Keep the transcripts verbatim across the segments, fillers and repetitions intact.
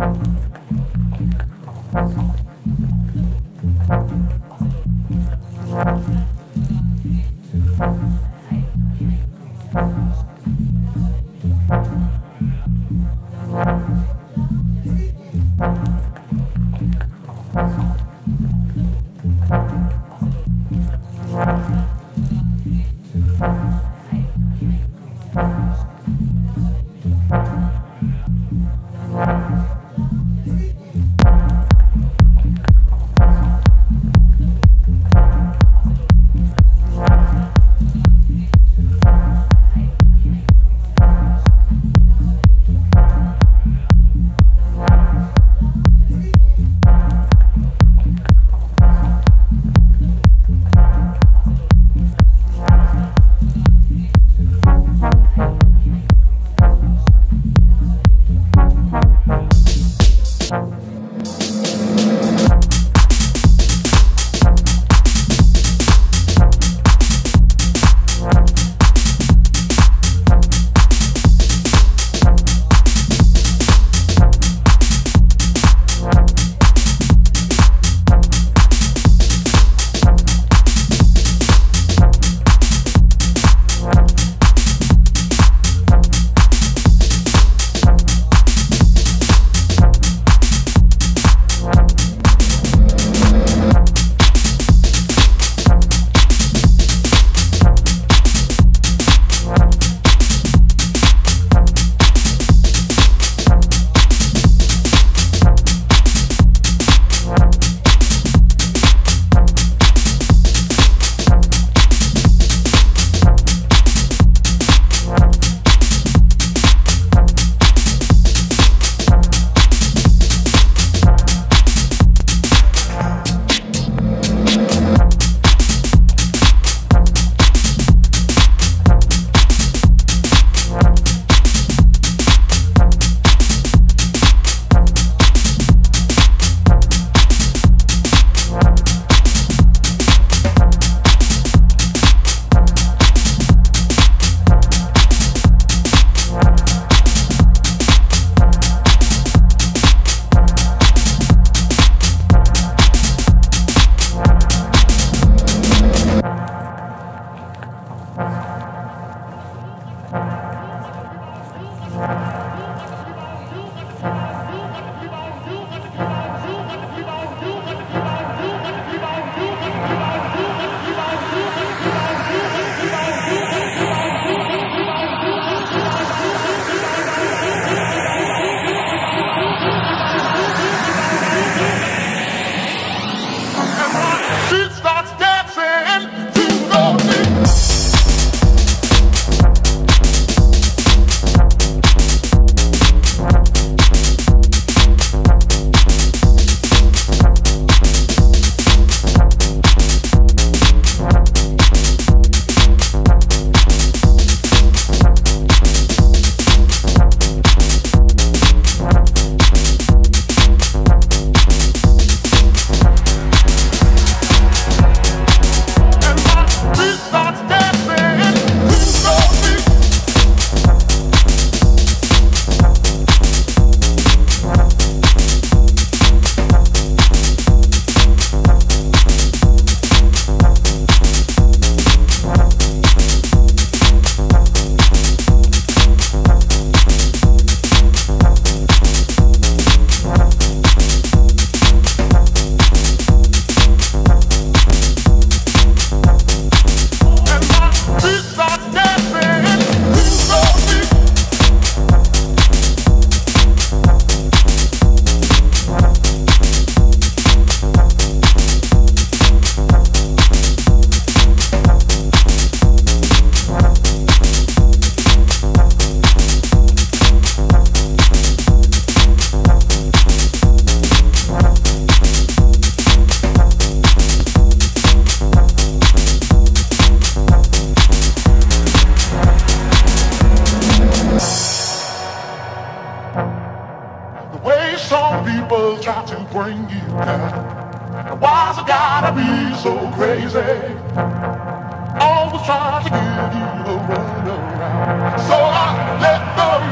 Let the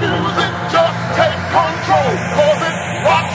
music just take control, cause it's rock